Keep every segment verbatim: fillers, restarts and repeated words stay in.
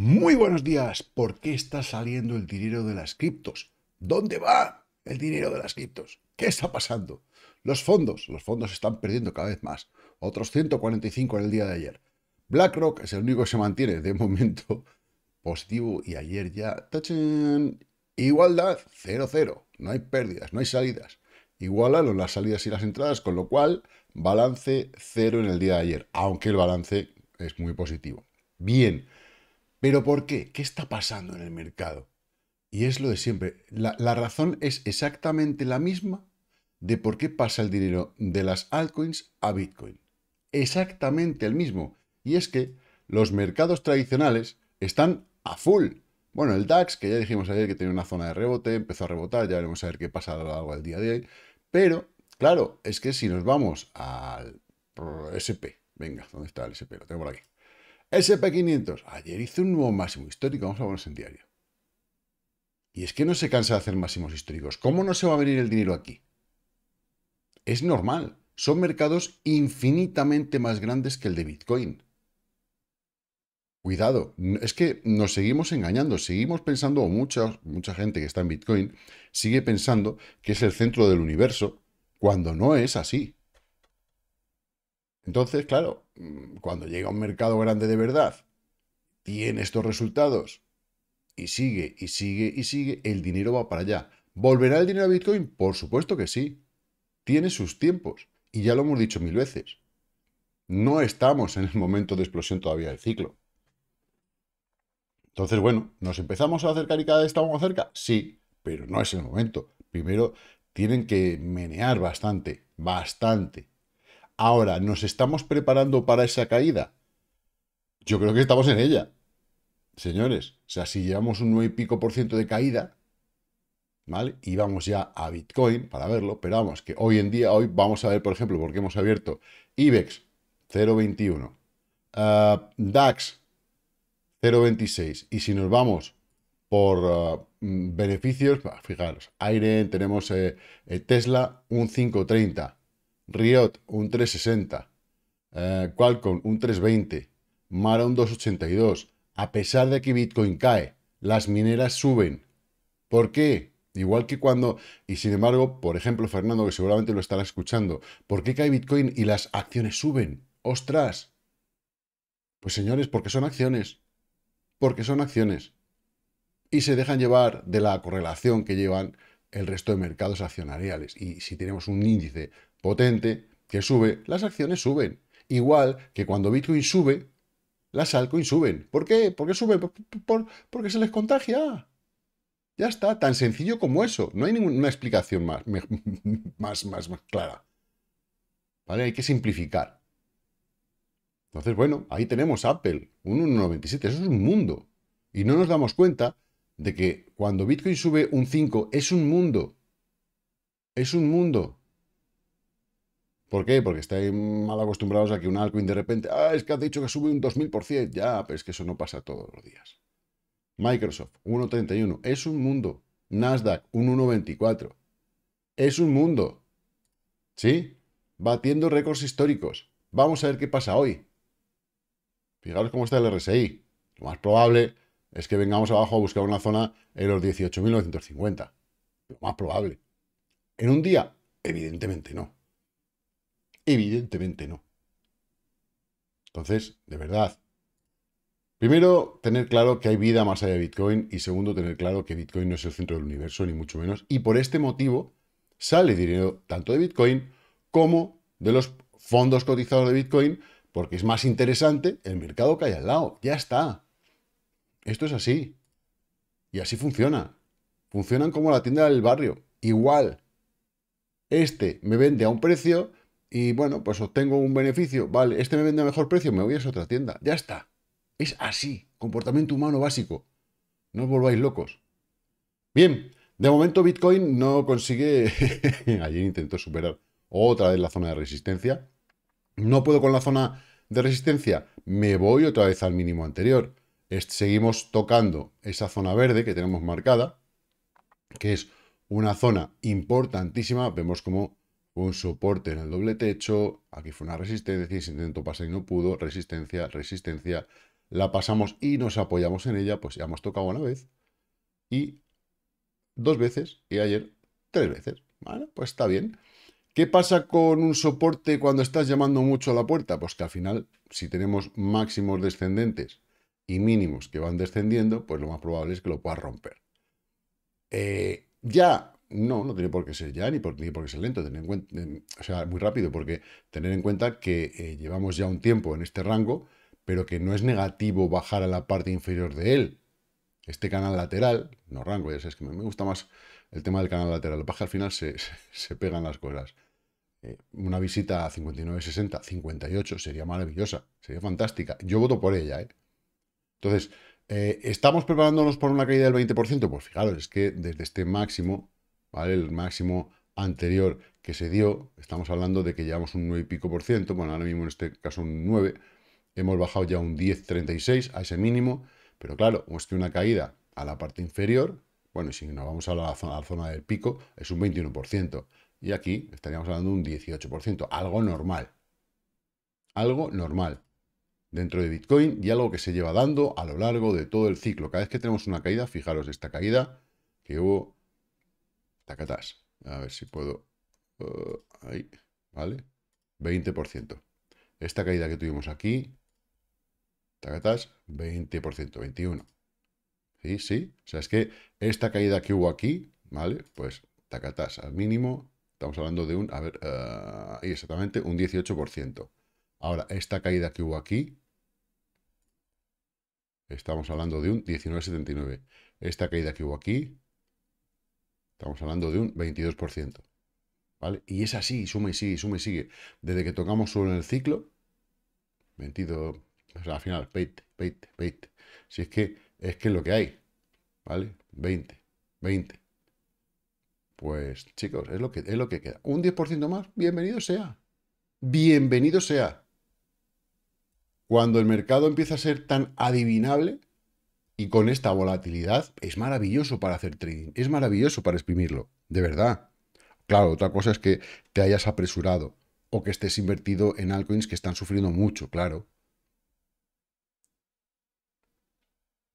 Muy buenos días. ¿Por qué está saliendo el dinero de las criptos? ¿Dónde va el dinero de las criptos? ¿Qué está pasando? Los fondos, los fondos están perdiendo cada vez más. Otros ciento cuarenta y cinco en el día de ayer. BlackRock es el único que se mantiene de momento positivo y ayer ya... ¡Tachán! Igualdad, cero cero. No hay pérdidas, no hay salidas. Igualaron las salidas y las entradas, con lo cual balance cero en el día de ayer, aunque el balance es muy positivo. Bien, ¿pero por qué? ¿Qué está pasando en el mercado? Y es lo de siempre. La, la razón es exactamente la misma de por qué pasa el dinero de las altcoins a Bitcoin. Exactamente el mismo. Y es que los mercados tradicionales están a full. Bueno, el DAX, que ya dijimos ayer que tenía una zona de rebote, empezó a rebotar, ya veremos a ver qué pasa a lo largo del día de hoy. Pero, claro, es que si nos vamos al S P, venga, ¿dónde está el S P? Lo tengo por aquí. S P quinientos, ayer hizo un nuevo máximo histórico, vamos a ponernos en diario. Y es que no se cansa de hacer máximos históricos. ¿Cómo no se va a venir el dinero aquí? Es normal, son mercados infinitamente más grandes que el de Bitcoin. Cuidado, es que nos seguimos engañando, seguimos pensando, o mucha, mucha gente que está en Bitcoin sigue pensando que es el centro del universo, cuando no es así. Entonces, claro, cuando llega un mercado grande de verdad, tiene estos resultados, y sigue, y sigue, y sigue, el dinero va para allá. ¿Volverá el dinero a Bitcoin? Por supuesto que sí. Tiene sus tiempos, y ya lo hemos dicho mil veces. No estamos en el momento de explosión todavía del ciclo. Entonces, bueno, ¿nos empezamos a acercar y cada vez estamos más cerca? Sí, pero no es el momento. Primero tienen que menear bastante, bastante. Ahora, ¿nos estamos preparando para esa caída? Yo creo que estamos en ella, señores. O sea, si llevamos un nueve y pico por ciento de caída, ¿vale? Y vamos ya a Bitcoin para verlo, pero vamos, que hoy en día, hoy vamos a ver, por ejemplo, porque hemos abierto IBEX cero coma veintiuno, uh, DAX cero coma veintiséis. Y si nos vamos por uh, beneficios, fijaros, Airen, tenemos eh, Tesla un cinco coma treinta, Riot un tres coma sesenta, eh, Qualcomm un tres coma veinte, Mara un dos coma ochenta y dos. A pesar de que Bitcoin cae, las mineras suben. ¿Por qué? Igual que cuando... Y sin embargo, por ejemplo, Fernando, que seguramente lo estará escuchando, ¿por qué cae Bitcoin y las acciones suben? ¡Ostras! Pues señores, porque son acciones. Porque son acciones. Y se dejan llevar de la correlación que llevan el resto de mercados accionariales. Y si tenemos un índice potente que sube, las acciones suben. Igual que cuando Bitcoin sube, las altcoins suben. ¿Por qué? ¿Por qué suben? Por, por, porque se les contagia. Ya está, tan sencillo como eso. No hay ninguna explicación más, más, más, más clara. ¿Vale? Hay que simplificar. Entonces, bueno, ahí tenemos Apple, un uno coma noventa y siete, eso es un mundo. Y no nos damos cuenta de que cuando Bitcoin sube un cinco, es un mundo. Es un mundo. ¿Por qué? Porque estáis mal acostumbrados a que un altcoin de repente, ah, es que has dicho que sube un dos mil por ciento. Ya, pero es que eso no pasa todos los días. Microsoft, uno coma treinta y uno, es un mundo. Nasdaq, un uno coma veinticuatro. Es un mundo. ¿Sí? Batiendo récords históricos. Vamos a ver qué pasa hoy. Fijaros cómo está el R S I. Lo más probable es que vengamos abajo a buscar una zona en los dieciocho mil novecientos cincuenta. Lo más probable. ¿En un día? Evidentemente no. Evidentemente no. Entonces, de verdad. Primero, tener claro que hay vida más allá de Bitcoin. Y segundo, tener claro que Bitcoin no es el centro del universo, ni mucho menos. Y por este motivo, sale dinero tanto de Bitcoin como de los fondos cotizados de Bitcoin, porque es más interesante el mercado que hay al lado. Ya está. Esto es así. Y así funciona. Funcionan como la tienda del barrio. Igual. Este me vende a un precio y, bueno, pues obtengo un beneficio. Vale, este me vende a mejor precio, me voy a esa otra tienda. Ya está. Es así. Comportamiento humano básico. No os volváis locos. Bien. De momento Bitcoin no consigue... Ayer intentó superar otra vez la zona de resistencia. No puedo con la zona de resistencia, me voy otra vez al mínimo anterior. Est- seguimos tocando esa zona verde que tenemos marcada, que es una zona importantísima. Vemos como un soporte en el doble techo, aquí fue una resistencia, se intentó pasar y no pudo, resistencia, resistencia, la pasamos y nos apoyamos en ella, pues ya hemos tocado una vez y dos veces y ayer tres veces. Vale, pues está bien. ¿Qué pasa con un soporte cuando estás llamando mucho a la puerta? Pues que al final, si tenemos máximos descendentes y mínimos que van descendiendo, pues lo más probable es que lo puedas romper. Eh, ya, no, no tiene por qué ser ya, ni por, ni por qué ser lento, tener en cuenta, eh, o sea, muy rápido, porque tener en cuenta que eh, llevamos ya un tiempo en este rango, pero que no es negativo bajar a la parte inferior de él. Este canal lateral, no rango, ya sabes que me gusta más el tema del canal lateral, lo que pasa al final se, se, se pegan las cosas. Eh, una visita a cincuenta y nueve sesenta, cincuenta y ocho, sería maravillosa, sería fantástica. Yo voto por ella, ¿eh? Entonces, eh, ¿estamos preparándonos por una caída del veinte por ciento? Pues fijaros, es que desde este máximo, ¿vale? El máximo anterior que se dio, estamos hablando de que llevamos un nueve y pico por ciento, bueno, ahora mismo en este caso un nueve, hemos bajado ya un diez treinta y seis a ese mínimo. Pero claro, es que una caída a la parte inferior, bueno, y si nos vamos a la zona, a la zona del pico, es un veintiuno por ciento. Y aquí estaríamos hablando de un dieciocho por ciento. Algo normal. Algo normal. Dentro de Bitcoin y algo que se lleva dando a lo largo de todo el ciclo. Cada vez que tenemos una caída, fijaros, esta caída que hubo... Tacatás. A ver si puedo... Uh, ahí, ¿vale? veinte por ciento. Esta caída que tuvimos aquí... Tacatas, veinte por ciento, veintiuno por ciento. Sí, sí. O sea, es que esta caída que hubo aquí, ¿vale? Pues tacatas al mínimo, estamos hablando de un, a ver, uh, exactamente, un dieciocho por ciento. Ahora, esta caída que hubo aquí, estamos hablando de un diecinueve setenta y nueve. Esta caída que hubo aquí, estamos hablando de un veintidós por ciento. ¿Vale? Y es así, suma y sigue, suma y sigue. Desde que tocamos solo en el ciclo, veintidós por ciento. O sea, al final, veinte, veinte, veinte. Si es que es que es lo que hay, ¿vale? veinte, veinte. Pues, chicos, es lo que, es lo que queda. Un diez por ciento más, bienvenido sea. Bienvenido sea. Cuando el mercado empieza a ser tan adivinable y con esta volatilidad, es maravilloso para hacer trading, es maravilloso para exprimirlo, de verdad. Claro, otra cosa es que te hayas apresurado o que estés invertido en altcoins que están sufriendo mucho, claro.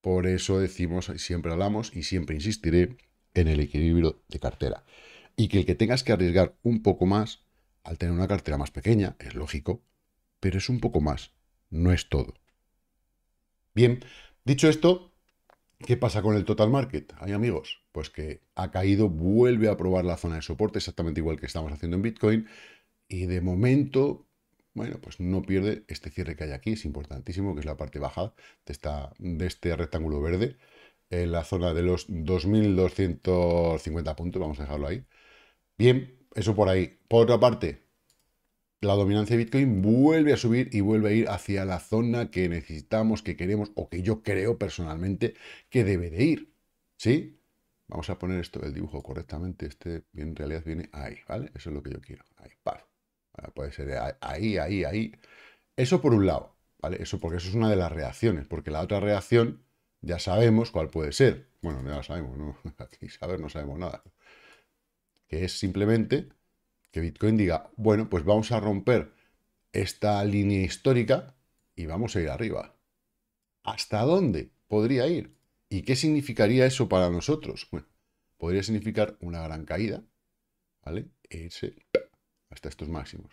Por eso decimos, siempre hablamos y siempre insistiré en el equilibrio de cartera. Y que el que tengas que arriesgar un poco más, al tener una cartera más pequeña, es lógico, pero es un poco más, no es todo. Bien, dicho esto, ¿qué pasa con el total market? Ay, amigos, pues que ha caído, vuelve a probar la zona de soporte, exactamente igual que estamos haciendo en Bitcoin, y de momento... Bueno, pues no pierde este cierre que hay aquí, es importantísimo, que es la parte baja de, esta, de este rectángulo verde, en la zona de los dos mil doscientos cincuenta puntos, vamos a dejarlo ahí. Bien, eso por ahí. Por otra parte, la dominancia de Bitcoin vuelve a subir y vuelve a ir hacia la zona que necesitamos, que queremos, o que yo creo personalmente que debe de ir, ¿sí? Vamos a poner esto, el dibujo correctamente, este en realidad viene ahí, ¿vale? Eso es lo que yo quiero, ahí, paf. Puede ser ahí, ahí, ahí. Eso por un lado, ¿vale? Eso porque eso es una de las reacciones, porque la otra reacción ya sabemos cuál puede ser. Bueno, ya la sabemos, ¿no? Aquí saber no sabemos nada. Que es simplemente que Bitcoin diga, bueno, pues vamos a romper esta línea histórica y vamos a ir arriba. ¿Hasta dónde podría ir? ¿Y qué significaría eso para nosotros? Bueno, podría significar una gran caída, ¿vale? Ese... hasta estos máximos,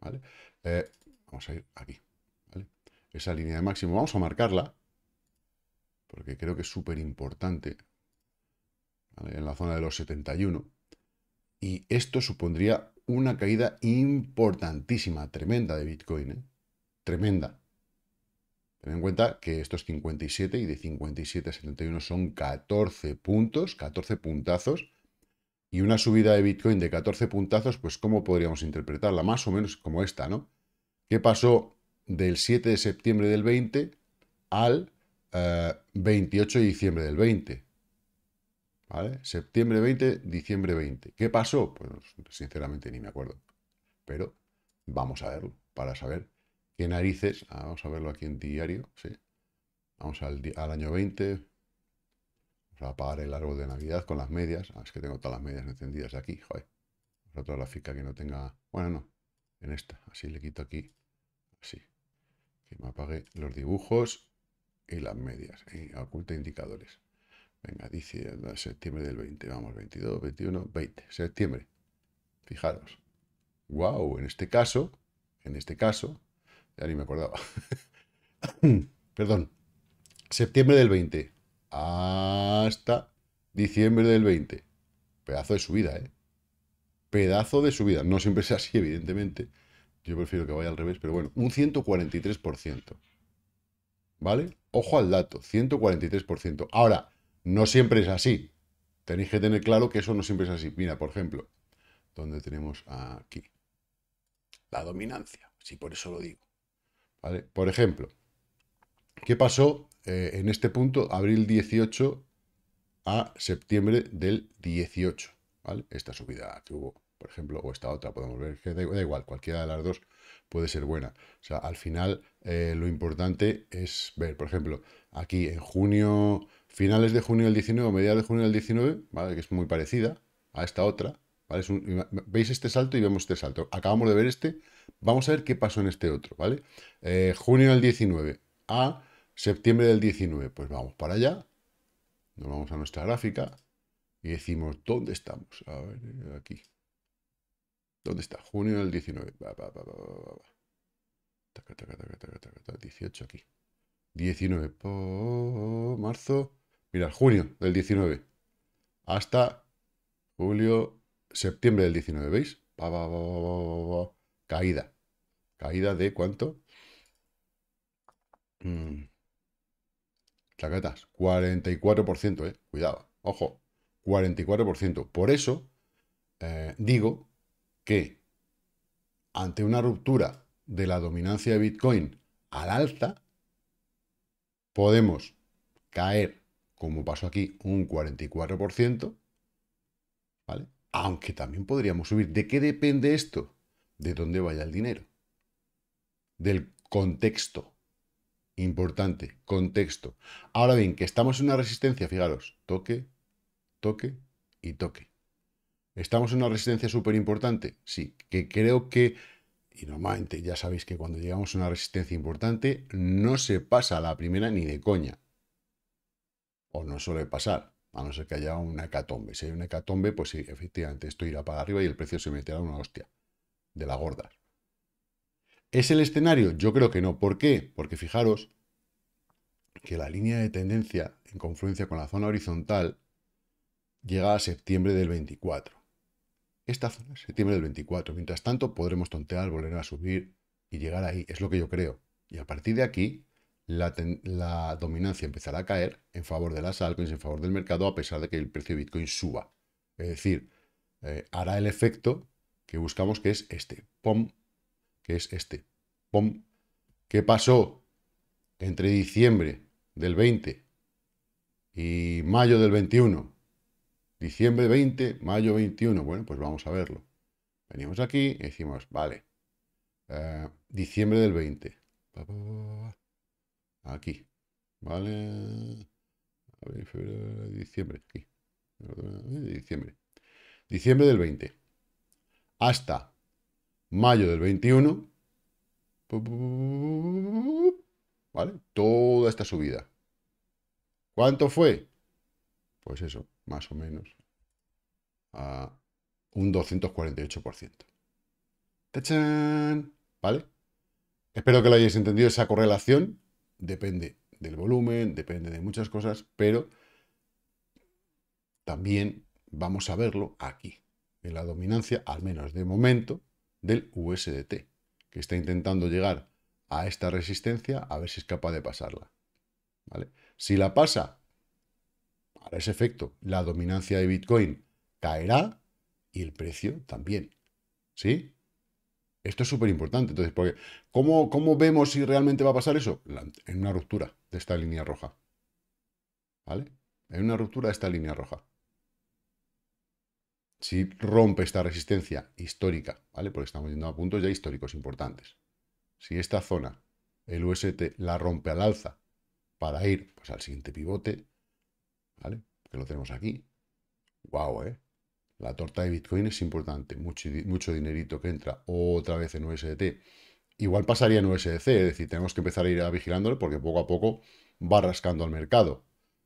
¿vale? Eh, vamos a ir aquí, ¿vale? Esa línea de máximo, vamos a marcarla, porque creo que es súper importante, ¿vale? En la zona de los setenta y uno, y esto supondría una caída importantísima, tremenda de Bitcoin, ¿eh? Tremenda. Ten en cuenta que estos cincuenta y siete y de cincuenta y siete a setenta y uno son catorce puntos, catorce puntazos. Y una subida de Bitcoin de catorce puntazos, pues ¿cómo podríamos interpretarla? Más o menos como esta, ¿no? ¿Qué pasó del siete de septiembre del veinte al eh, veintiocho de diciembre del veinte? ¿Vale? Septiembre veinte, diciembre veinte. ¿Qué pasó? Pues sinceramente ni me acuerdo. Pero vamos a verlo para saber qué narices... Ah, vamos a verlo aquí en diario, sí. Vamos al, al año veinte... Vamos a apagar el árbol de Navidad con las medias. Ah, es que tengo todas las medias encendidas de aquí, joder. Otra gráfica que no tenga... Bueno, no. En esta. Así le quito aquí. Así. Que me apague los dibujos. y las medias, y oculta indicadores. Venga, dice septiembre del veinte, vamos, veintidós, veintiuno, veinte, septiembre. Fijaros. Wow, en este caso, en este caso, ya ni me acordaba. Perdón. Septiembre del veinte hasta diciembre del veinte. Pedazo de subida, ¿eh? Pedazo de subida. No siempre es así, evidentemente. Yo prefiero que vaya al revés, pero bueno, un ciento cuarenta y tres por ciento. ¿Vale? Ojo al dato, ciento cuarenta y tres por ciento. Ahora, no siempre es así. Tenéis que tener claro que eso no siempre es así. Mira, por ejemplo, donde tenemos aquí la dominancia. Si por eso lo digo. ¿Vale? Por ejemplo, ¿qué pasó eh, en este punto? abril dieciocho a septiembre del dieciocho. ¿Vale? Esta subida que hubo, por ejemplo, o esta otra, podemos ver que da igual, cualquiera de las dos puede ser buena. O sea, al final eh, lo importante es ver, por ejemplo, aquí en junio, finales de junio del diecinueve, mediados de junio del diecinueve, ¿vale? Que es muy parecida a esta otra. ¿Vale? Es un, veis este salto y vemos este salto. Acabamos de ver este. Vamos a ver qué pasó en este otro, ¿vale? Eh, junio del diecinueve a septiembre del diecinueve. Pues vamos para allá. Nos vamos a nuestra gráfica y decimos, ¿dónde estamos? A ver, aquí. ¿Dónde está? Junio del diecinueve. Va, va, va, va, va, va. Taca, taca, taca, taca, taca, taca. dieciocho aquí. diecinueve. Po, marzo. Mirad, junio del diecinueve. Hasta julio, septiembre del diecinueve. ¿Veis? Va, va, va, va, va. Caída. Caída de ¿cuánto? Mm. Chaquetas. cuarenta y cuatro por ciento, ¿eh? Cuidado. Ojo. cuarenta y cuatro por ciento. Por eso eh, digo que ante una ruptura de la dominancia de Bitcoin al alza, podemos caer, como pasó aquí, un cuarenta y cuatro por ciento, ¿vale? Aunque también podríamos subir. ¿De qué depende esto? De dónde vaya el dinero. Del contexto. Importante, contexto. Ahora bien, que estamos en una resistencia, fijaros, toque, toque y toque. ¿Estamos en una resistencia súper importante? Sí, que creo que, y normalmente ya sabéis que cuando llegamos a una resistencia importante, no se pasa a la primera ni de coña. O no suele pasar, a no ser que haya una hecatombe. Si hay una hecatombe, pues sí, efectivamente, esto irá para arriba y el precio se meterá una hostia de la gorda. ¿Es el escenario? Yo creo que no. ¿Por qué? Porque fijaros que la línea de tendencia, en confluencia con la zona horizontal, llega a septiembre del veinticuatro. Esta zona, septiembre del veinticuatro. Mientras tanto, podremos tontear, volver a subir y llegar ahí. Es lo que yo creo. Y a partir de aquí, la, la dominancia empezará a caer en favor de las altcoins, en favor del mercado, a pesar de que el precio de Bitcoin suba. Es decir, eh, hará el efecto que buscamos, que es este. Pom. Que es este. Pom. ¿Qué pasó entre diciembre del veinte y mayo del veintiuno? Diciembre veinte, mayo veintiuno. Bueno, pues vamos a verlo. Venimos aquí y decimos, vale, eh, diciembre del veinte. Aquí. Vale. Abril, febrero, diciembre. Aquí. Diciembre. Diciembre del veinte. Hasta mayo del veintiuno. Vale. Toda esta subida. ¿Cuánto fue? Pues eso, más o menos, a un doscientos cuarenta y ocho por ciento. ¡Tachán! ¿Vale? Espero que lo hayáis entendido, esa correlación. Depende del volumen, depende de muchas cosas, pero también vamos a verlo aquí, en la dominancia, al menos de momento, del U S D T, que está intentando llegar a esta resistencia, a ver si es capaz de pasarla. ¿Vale? Si la pasa, para ese efecto, la dominancia de Bitcoin caerá y el precio también. ¿Sí? Esto es súper importante. Entonces, porque ¿cómo, ¿cómo vemos si realmente va a pasar eso? La, en una ruptura de esta línea roja. ¿Vale? En una ruptura de esta línea roja. Si rompe esta resistencia histórica, ¿vale? Porque estamos yendo a puntos ya históricos importantes. Si esta zona, el U S T, la rompe al alza para ir pues, al siguiente pivote, ¿vale? Que lo tenemos aquí. Wow, ¿eh? La torta de Bitcoin es importante. Mucho, mucho dinerito que entra otra vez en U S D T Igual pasaría en U S D C, es decir, tenemos que empezar a ir vigilándolo porque poco a poco va rascando al mercado.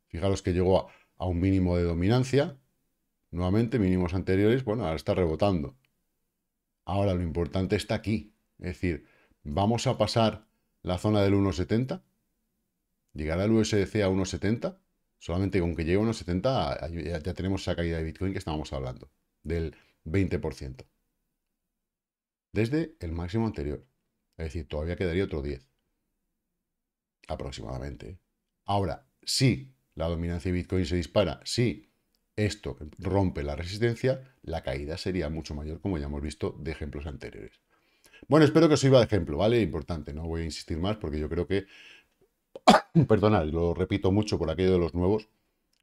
Fijaros que llegó a, a un mínimo de dominancia, nuevamente mínimos anteriores, bueno, ahora está rebotando. Ahora lo importante está aquí, es decir, vamos a pasar la zona del uno setenta, llegará el U S D C a uno setenta, solamente con que llegue a uno setenta ya, ya tenemos esa caída de Bitcoin que estábamos hablando, del veinte por ciento. Desde el máximo anterior. Es decir, todavía quedaría otro diez. Aproximadamente. Ahora, si la dominancia de Bitcoin se dispara, si esto rompe la resistencia, la caída sería mucho mayor, como ya hemos visto de ejemplos anteriores. Bueno, espero que os sirva de ejemplo, ¿vale? Importante, no voy a insistir más porque yo creo que... Perdonad, lo repito mucho por aquello de los nuevos,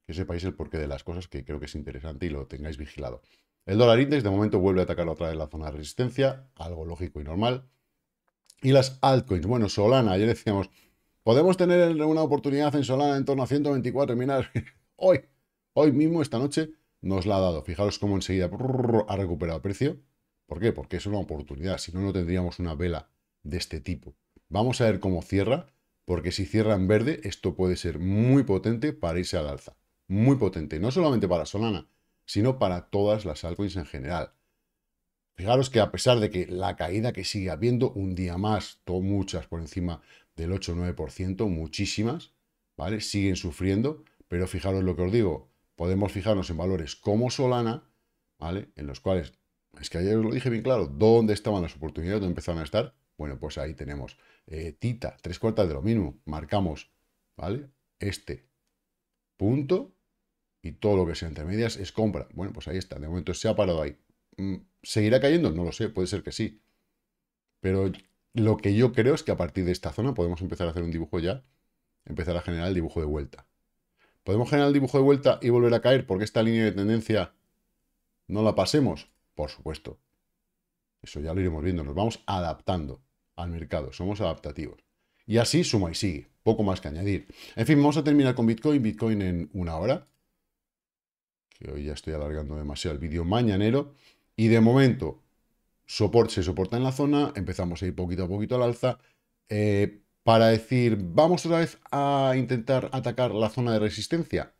que sepáis el porqué de las cosas, que creo que es interesante y lo tengáis vigilado. El dólar index de momento vuelve a atacar otra vez la zona de resistencia, algo lógico y normal. Y las altcoins, bueno, Solana, ayer decíamos, podemos tener una oportunidad en Solana en torno a ciento veinticuatro, mirad, hoy, hoy mismo, esta noche, nos la ha dado. Fijaros cómo enseguida brrr, ha recuperado precio. ¿Por qué? Porque es una oportunidad, si no, no tendríamos una vela de este tipo. Vamos a ver cómo cierra, porque si cierra en verde, esto puede ser muy potente para irse al alza. Muy potente, no solamente para Solana, sino para todas las altcoins en general. Fijaros que a pesar de que la caída que sigue habiendo, un día más, muchas por encima del ocho o nueve por ciento, muchísimas, ¿vale? Siguen sufriendo, pero fijaros lo que os digo, podemos fijarnos en valores como Solana, ¿vale? En los cuales, es que ayer os lo dije bien claro, ¿dónde estaban las oportunidades? ¿Dónde empezaron a estar? Bueno, pues ahí tenemos eh, Tita, tres cuartas de lo mismo, marcamos, ¿vale? Este punto y todo lo que sea entre medias es compra. Bueno, pues ahí está, de momento se ha parado ahí. ¿Seguirá cayendo? No lo sé, puede ser que sí. Pero lo que yo creo es que a partir de esta zona podemos empezar a hacer un dibujo ya, empezar a generar el dibujo de vuelta. ¿Podemos generar el dibujo de vuelta y volver a caer porque esta línea de tendencia no la pasemos? Por supuesto. Eso ya lo iremos viendo. Nos vamos adaptando al mercado. Somos adaptativos. Y así suma y sigue. Poco más que añadir. En fin, vamos a terminar con Bitcoin. Bitcoin en una hora. Que hoy ya estoy alargando demasiado el vídeo mañanero. Y de momento, soporte se soporta en la zona, empezamos a ir poquito a poquito al alza, eh, para decir, vamos otra vez a intentar atacar la zona de resistencia.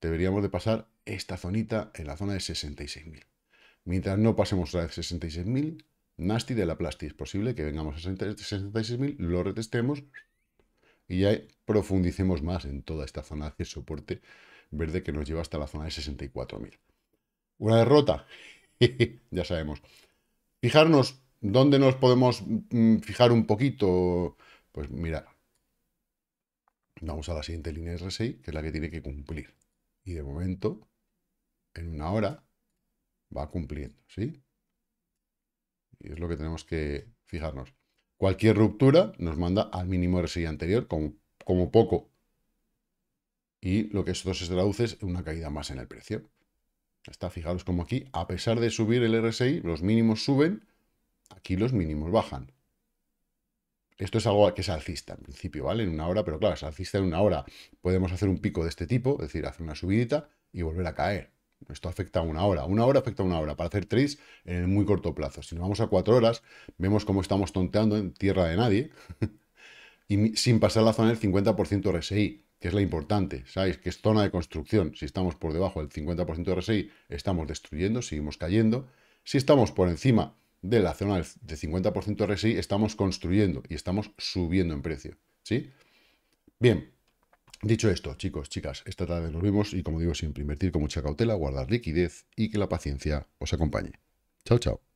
Deberíamos de pasar esta zonita en la zona de sesenta y seis mil. Mientras no pasemos otra vez sesenta y seis mil, nasty de la plasti, es posible que vengamos a sesenta y seis mil, lo retestemos y ya profundicemos más en toda esta zona de soporte verde que nos lleva hasta la zona de sesenta y cuatro mil. Una derrota. Ya sabemos. Fijarnos dónde nos podemos mm, fijar un poquito. Pues mirad. Vamos a la siguiente línea de R S I, que es la que tiene que cumplir. Y de momento, en una hora, va cumpliendo, ¿sí? Y es lo que tenemos que fijarnos. Cualquier ruptura nos manda al mínimo R S I anterior, como, como poco. Y lo que esto se traduce es una caída más en el precio. Está, fijaros como aquí, a pesar de subir el R S I, los mínimos suben, aquí los mínimos bajan. Esto es algo que es alcista, en principio, ¿vale? En una hora, pero claro, es alcista en una hora. Podemos hacer un pico de este tipo, es decir, hacer una subidita y volver a caer. Esto afecta a una hora. Una hora afecta a una hora para hacer trades en el muy corto plazo. Si nos vamos a cuatro horas, vemos cómo estamos tonteando en tierra de nadie y sin pasar la zona del cincuenta por ciento R S I. Que es la importante, ¿sabéis? Que es zona de construcción. Si estamos por debajo del cincuenta por ciento de R S I, estamos destruyendo, seguimos cayendo. Si estamos por encima de la zona de cincuenta por ciento de R S I, estamos construyendo y estamos subiendo en precio, ¿sí? Bien, dicho esto, chicos, chicas, esta tarde nos vemos y, como digo siempre, invertir con mucha cautela, guardar liquidez y que la paciencia os acompañe. Chao, chao.